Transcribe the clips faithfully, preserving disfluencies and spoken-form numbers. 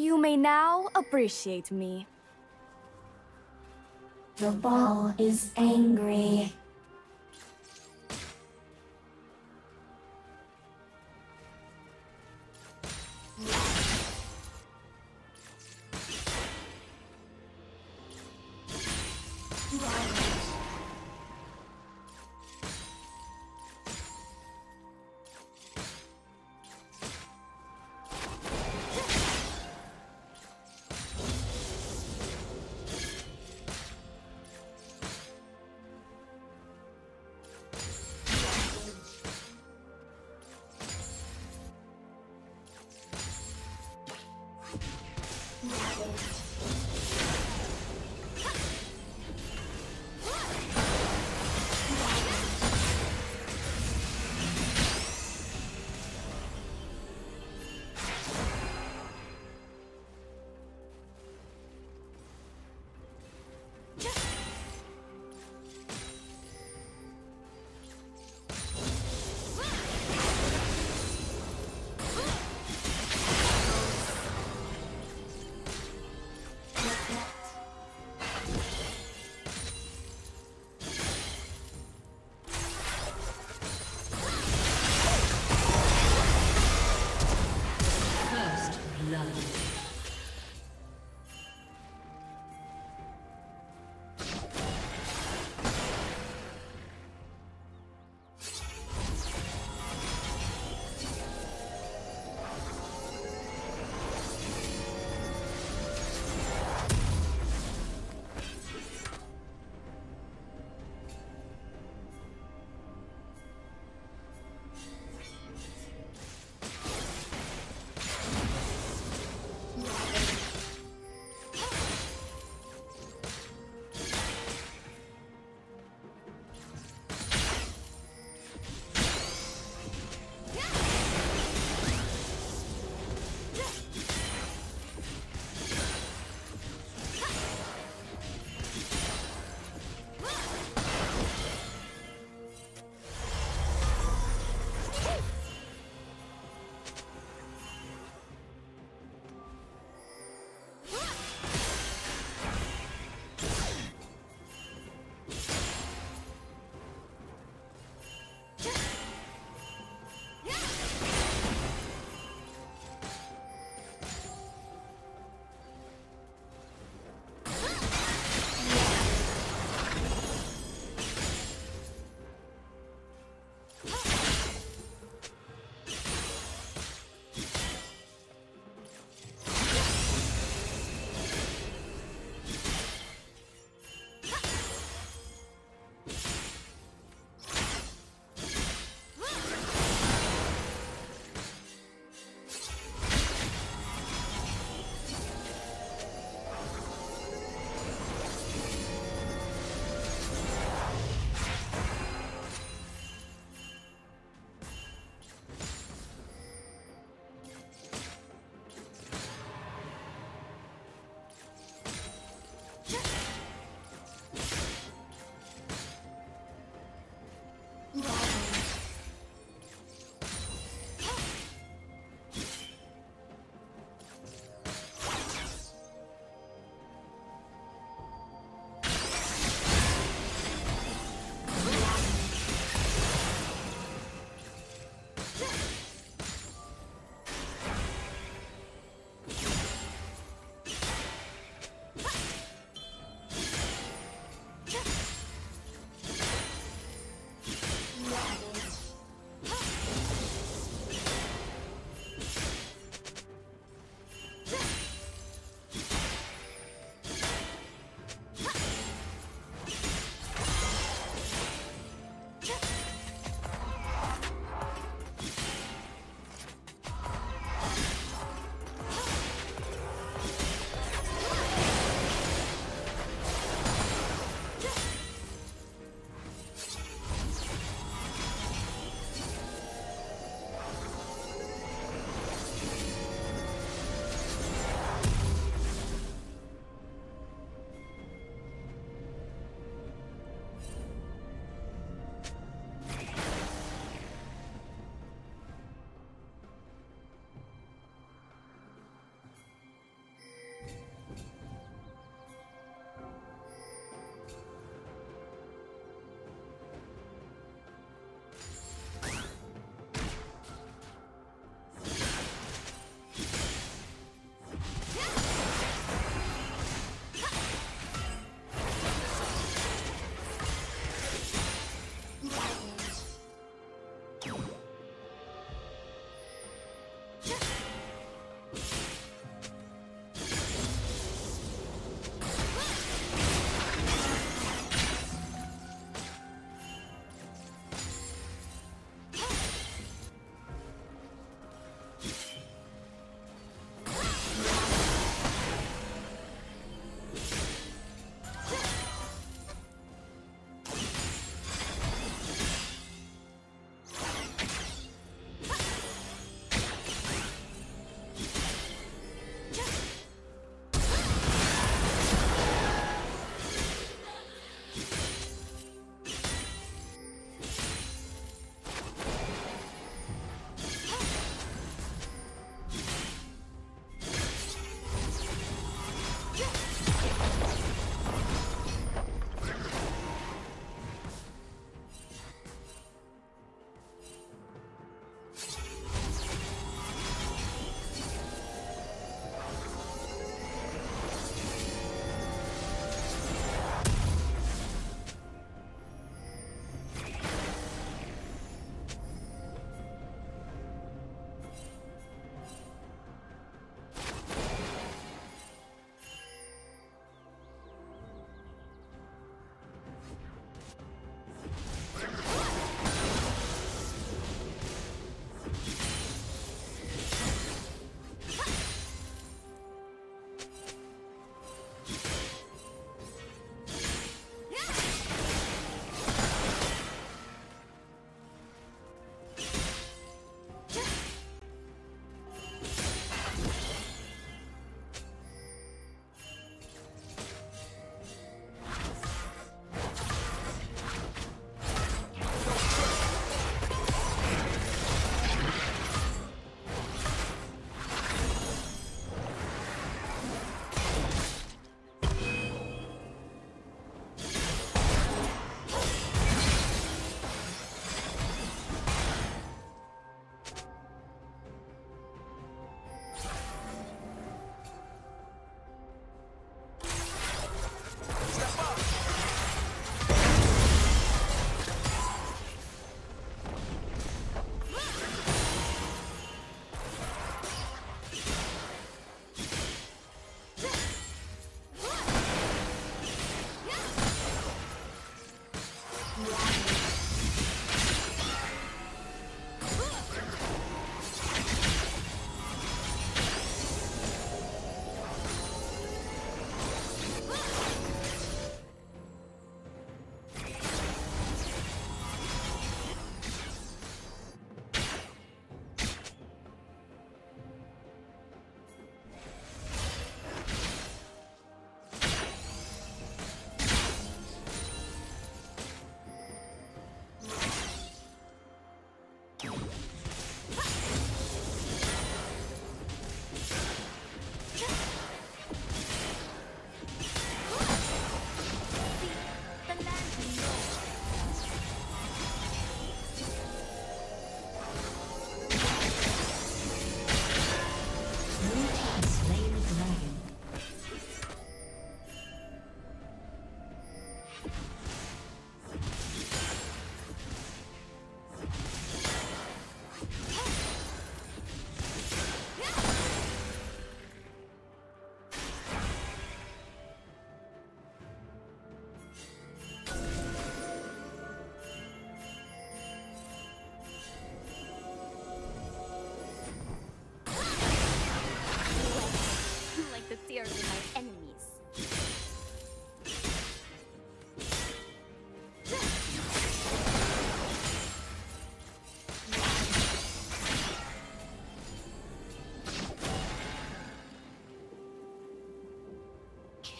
You may now appreciate me. The ball is angry.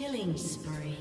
Killing spree.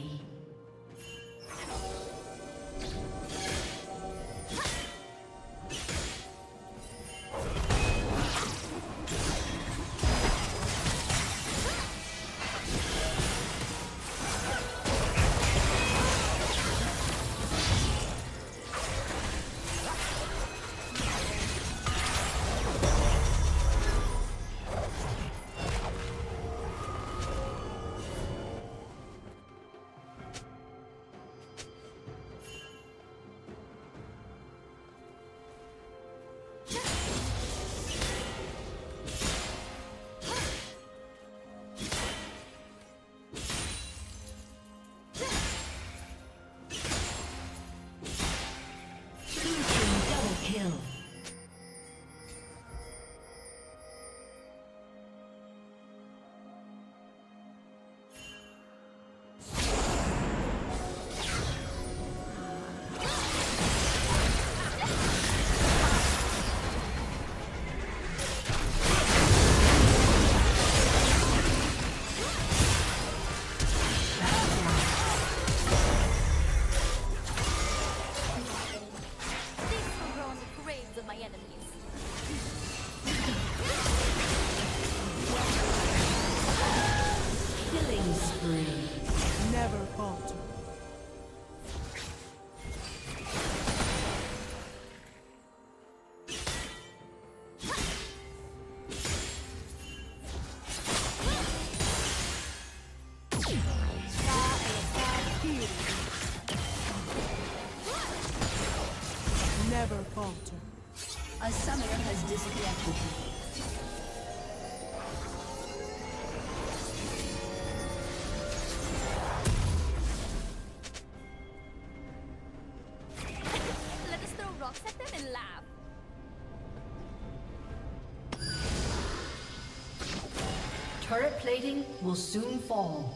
Never falter. A summoner has disconnected. Let us throw rocks at them and laugh. Turret plating will soon fall.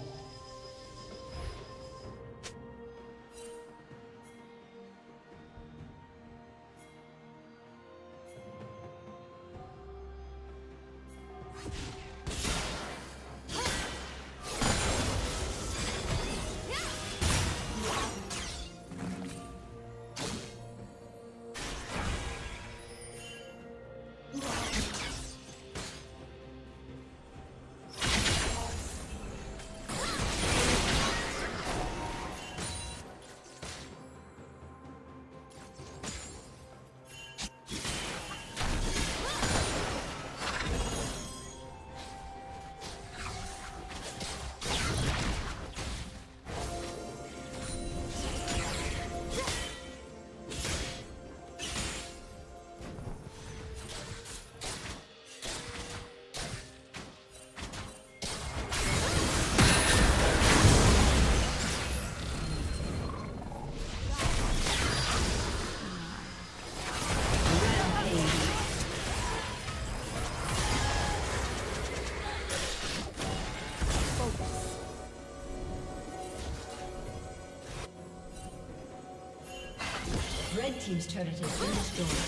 Red team's turret has been destroyed.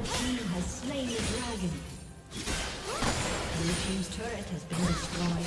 Red team has slain the dragon. Blue team's turret has been destroyed.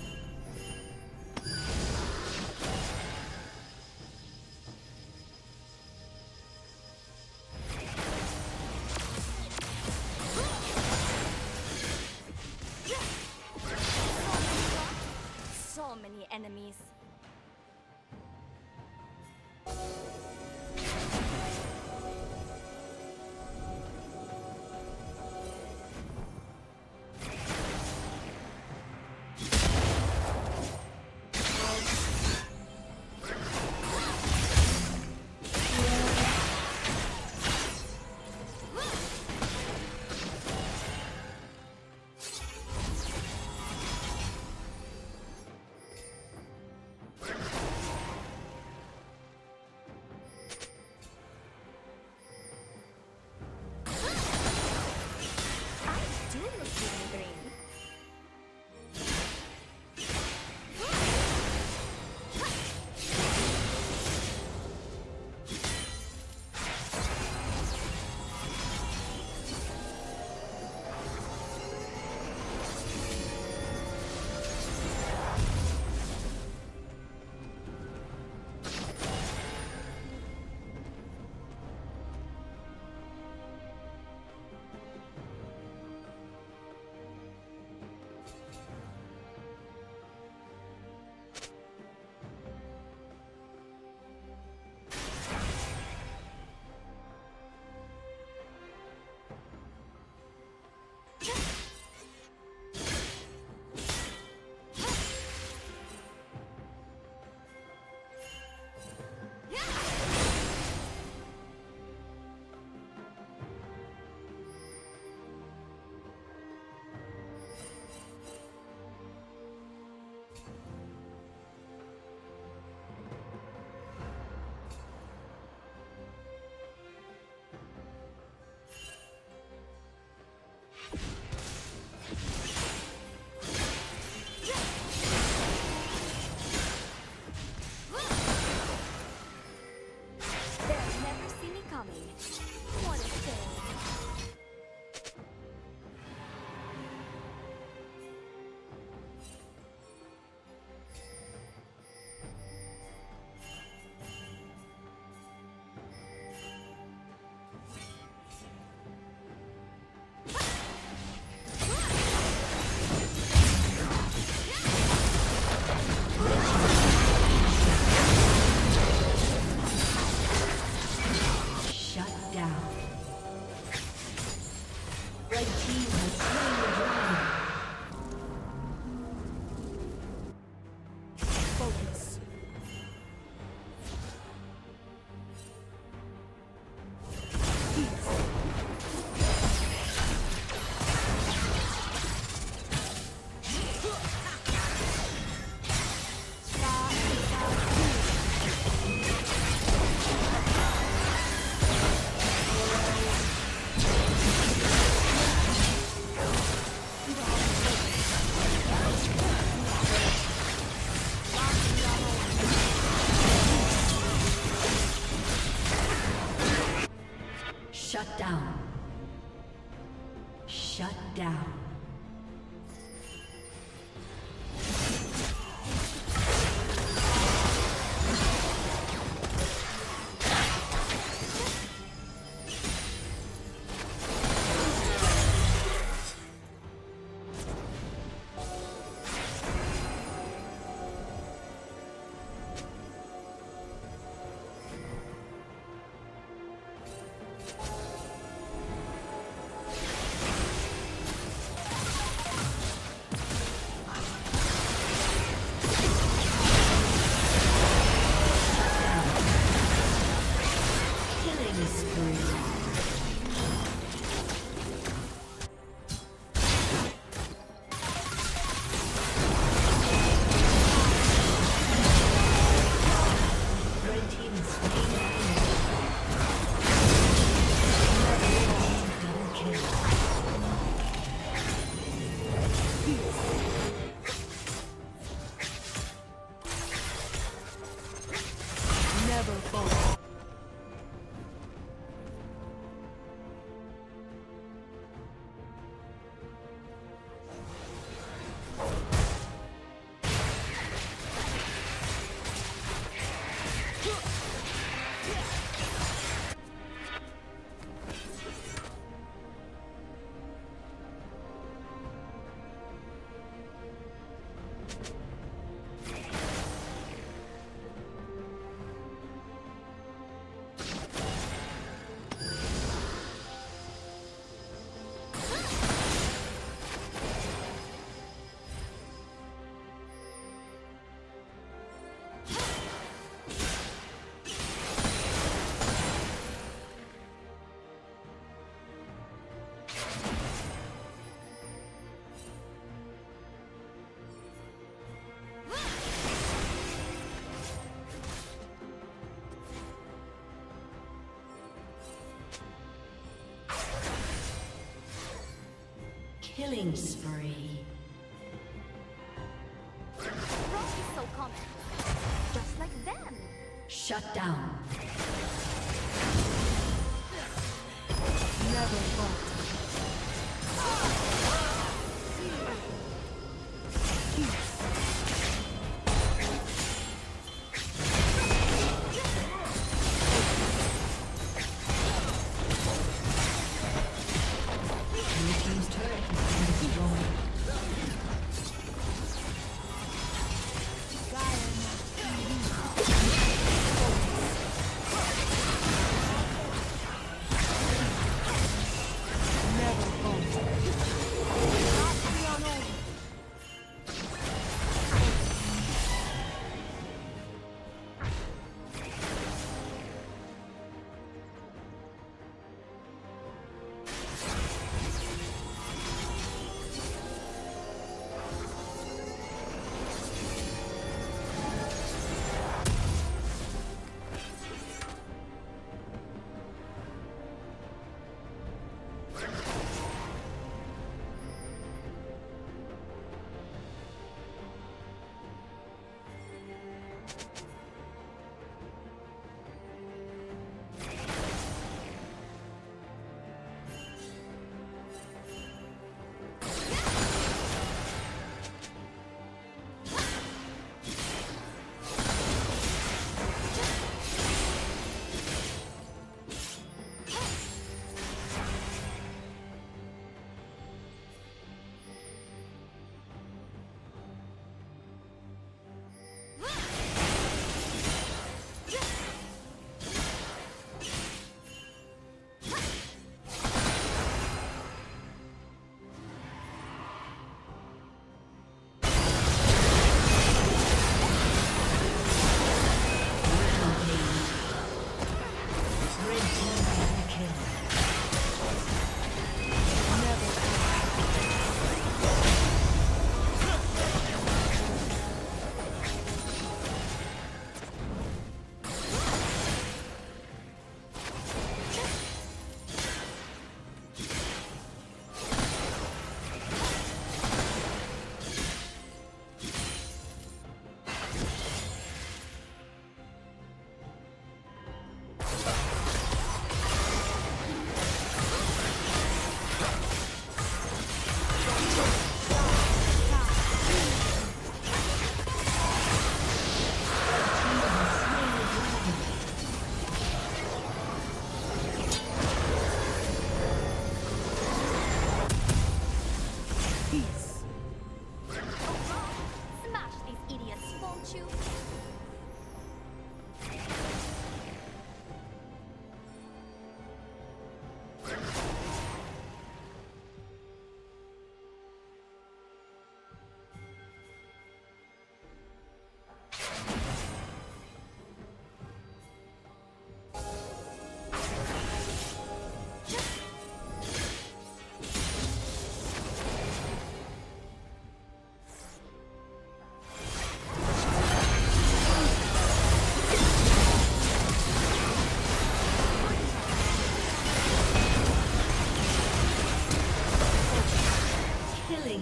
So many enemies. Shut down. Shut down. Killing spree. So common. Just like them. Shut down. Never fought.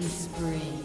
spree.